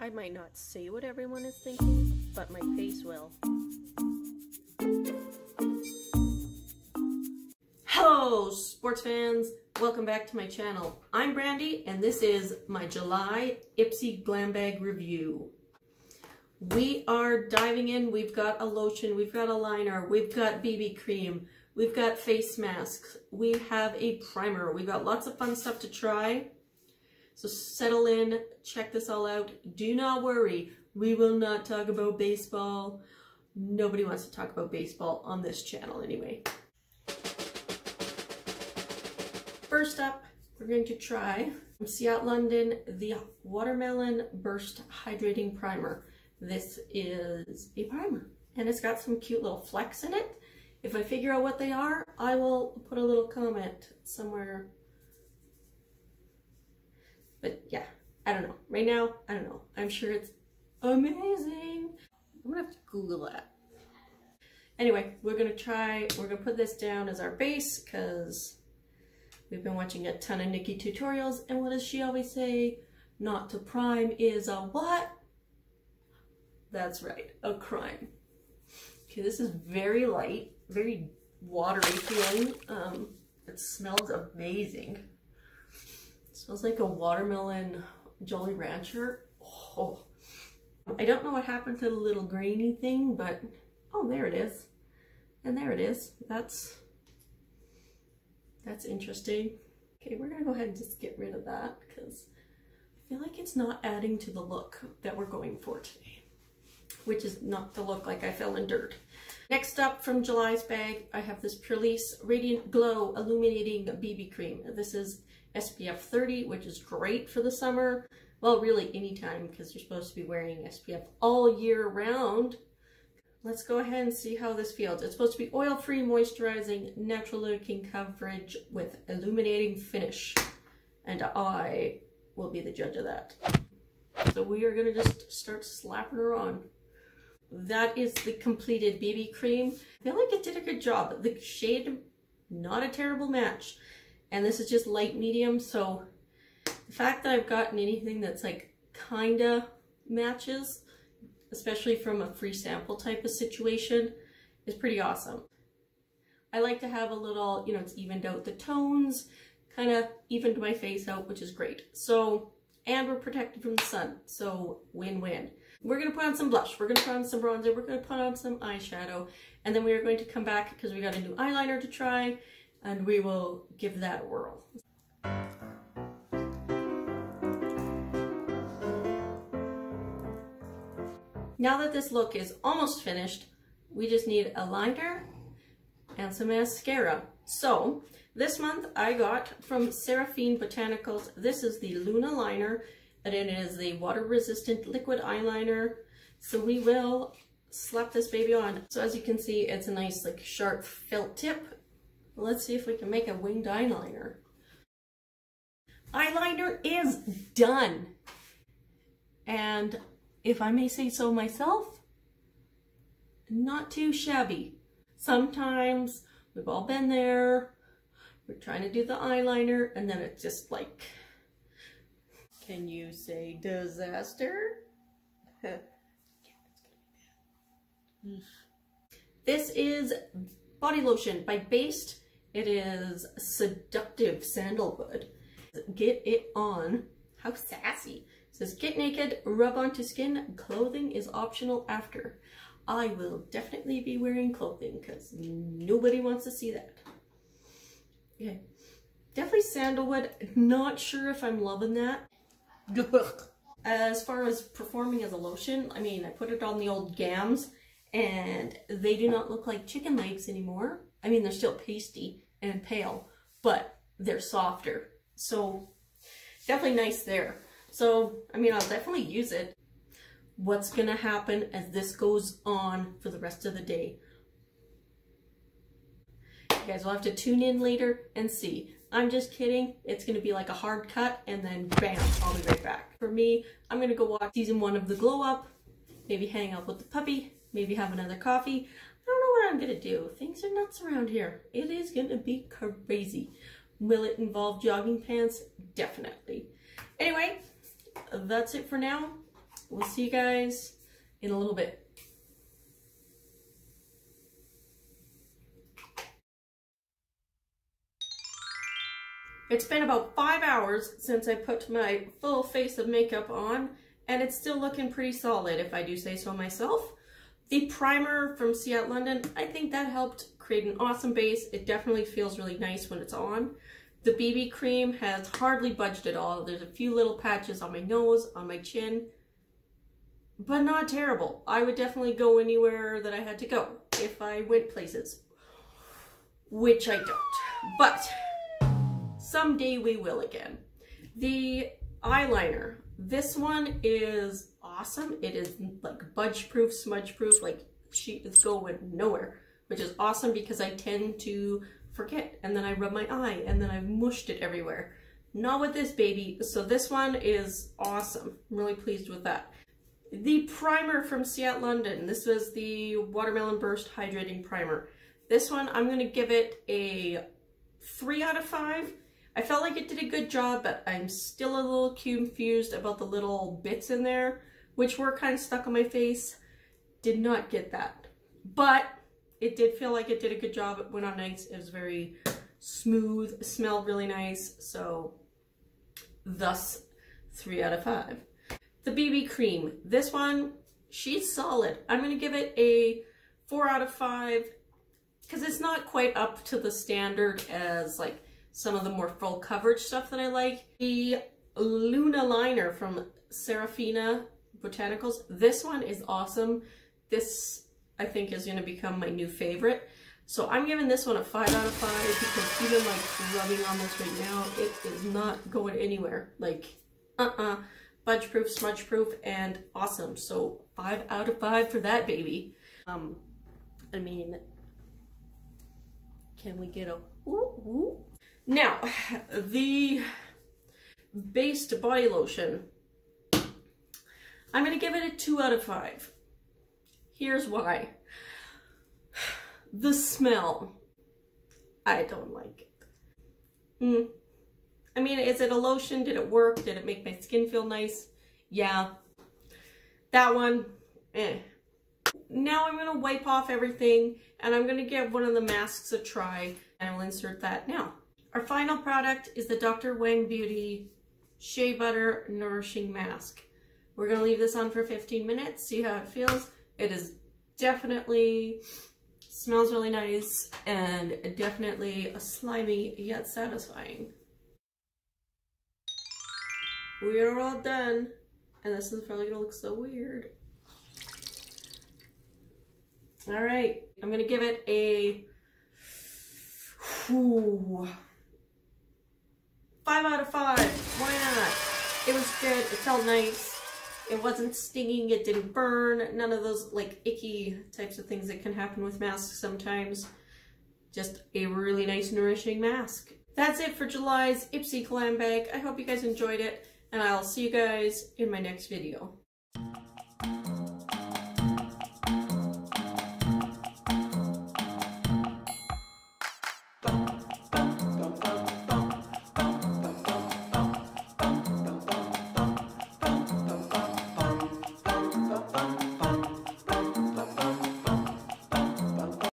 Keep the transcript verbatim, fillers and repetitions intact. I might not say what everyone is thinking, but my face will. Hello, sports fans! Welcome back to my channel. I'm Brandy, and this is my July Ipsy Glam Bag review. We are diving in. We've got a lotion, we've got a liner, we've got B B cream, we've got face masks, we have a primer, we've got lots of fun stuff to try. So settle in, check this all out. Do not worry, we will not talk about baseball. Nobody wants to talk about baseball on this channel anyway. First up, we're going to try from Ciate London, the Watermelon Burst Hydrating Primer. This is a primer, and it's got some cute little flecks in it. If I figure out what they are, I will put a little comment somewhere. But yeah, I don't know. Right now, I don't know. I'm sure it's amazing. I'm gonna have to Google that. Anyway, we're gonna try, we're gonna put this down as our base because we've been watching a ton of Nikki tutorials, and what does she always say? Not to prime is a what? That's right, a crime. Okay, this is very light, very watery feeling. Um, it smells amazing. Smells like a watermelon Jolly Rancher. Oh, I don't know what happened to the little grainy thing, but oh, there it is, and there it is. That's that's interesting. Okay, we're gonna go ahead and just get rid of that because I feel like it's not adding to the look that we're going for today, which is not to look like I fell in dirt. Next up from July's bag, I have this Purlisse Radiant Glow Illuminating B B Cream. This is S P F thirty, which is great for the summer. Well, really anytime, because you're supposed to be wearing S P F all year round. Let's go ahead and see how this feels. It's supposed to be oil-free, moisturizing, natural looking coverage with illuminating finish. And I will be the judge of that. So we are gonna just start slapping her on. That is the completed B B cream. I feel like it did a good job. The shade, not a terrible match. And this is just light medium, so the fact that I've gotten anything that's like kinda matches, especially from a free sample type of situation, is pretty awesome. I like to have a little, you know, it's evened out the tones, kinda evened my face out, which is great. So, and we're protected from the sun, so win-win. We're gonna put on some blush, we're gonna put on some bronzer, we're gonna put on some eyeshadow, and then we are going to come back because we got a new eyeliner to try, and we will give that a whirl. Now that this look is almost finished, we just need a liner and some mascara. So this month I got from Seraphine Botanicals, this is the Luna Liner, and it is the water resistant liquid eyeliner. So we will slap this baby on. So as you can see, it's a nice like sharp felt tip. Let's see if we can make a winged eyeliner. Eyeliner is done. And if I may say so myself, not too shabby. Sometimes we've all been there. We're trying to do the eyeliner and then it's just like, can you say disaster? Yeah, it's gonna be bad. Mm. This is body lotion by Basd. It is Seductive Sandalwood. Get it on. How sassy. It says, get naked, rub onto skin. Clothing is optional after. I will definitely be wearing clothing because nobody wants to see that. Okay. Definitely sandalwood. Not sure if I'm loving that. As far as performing as a lotion, I mean, I put it on the old gams and they do not look like chicken legs anymore. I mean, they're still pasty and pale, but they're softer. So definitely nice there. So, I mean, I'll definitely use it. What's gonna happen as this goes on for the rest of the day? You guys will have to tune in later and see. I'm just kidding. It's gonna be like a hard cut and then bam, I'll be right back. For me, I'm gonna go watch season one of the Glow Up, maybe hang out with the puppy, maybe have another coffee. I don't know what I'm gonna do. Things are nuts around here. It is gonna be crazy. Will it involve jogging pants? Definitely. Anyway, that's it for now. We'll see you guys in a little bit. It's been about five hours since I put my full face of makeup on, and it's still looking pretty solid, if I do say so myself. The primer from Ciate London, I think that helped create an awesome base. It definitely feels really nice when it's on. The B B cream has hardly budged at all. There's a few little patches on my nose, on my chin, but not terrible. I would definitely go anywhere that I had to go if I went places, which I don't, but someday we will again. The eyeliner, this one is awesome. It is like budge proof, smudge proof, like she is going nowhere, which is awesome because I tend to forget and then I rub my eye and then I've mushed it everywhere. Not with this baby. So this one is awesome. I'm really pleased with that. The primer from Ciate London. This was the Watermelon Burst Hydrating Primer. This one, I'm gonna give it a three out of five. I felt like it did a good job, but I'm still a little confused about the little bits in there, which were kind of stuck on my face. Did not get that. But it did feel like it did a good job. It went on nice. It was very smooth, smelled really nice. So thus three out of five. The B B cream, this one, she's solid. I'm gonna give it a four out of five because it's not quite up to the standard as like some of the more full coverage stuff that I like. The Luna Liner from Seraphine Botanicals. This one is awesome. This, I think, is gonna become my new favorite. So I'm giving this one a five out of five because even like rubbing on this right now, it is not going anywhere. Like, uh-uh, budge proof, smudge proof, and awesome. So five out of five for that baby. Um, I mean, can we get a whoop whoop? Now, the Basd body lotion, I'm gonna give it a two out of five. Here's why. The smell, I don't like it. Mm. I mean, is it a lotion? Did it work? Did it make my skin feel nice? Yeah, that one, eh. Now I'm gonna wipe off everything and I'm gonna give one of the masks a try and I'll insert that now. Our final product is the Doctor Wang Beauty Shea Butter Nourishing Mask. We're gonna leave this on for fifteen minutes, see how it feels. It is definitely, smells really nice and definitely a slimy yet satisfying. We are all done. And this is probably gonna look so weird. All right, I'm gonna give it a whew, five out of five, why not? It was good, it felt nice. It wasn't stinging, it didn't burn, none of those like icky types of things that can happen with masks sometimes. Just a really nice nourishing mask. That's it for July's Ipsy Glam Bag. I hope you guys enjoyed it and I'll see you guys in my next video.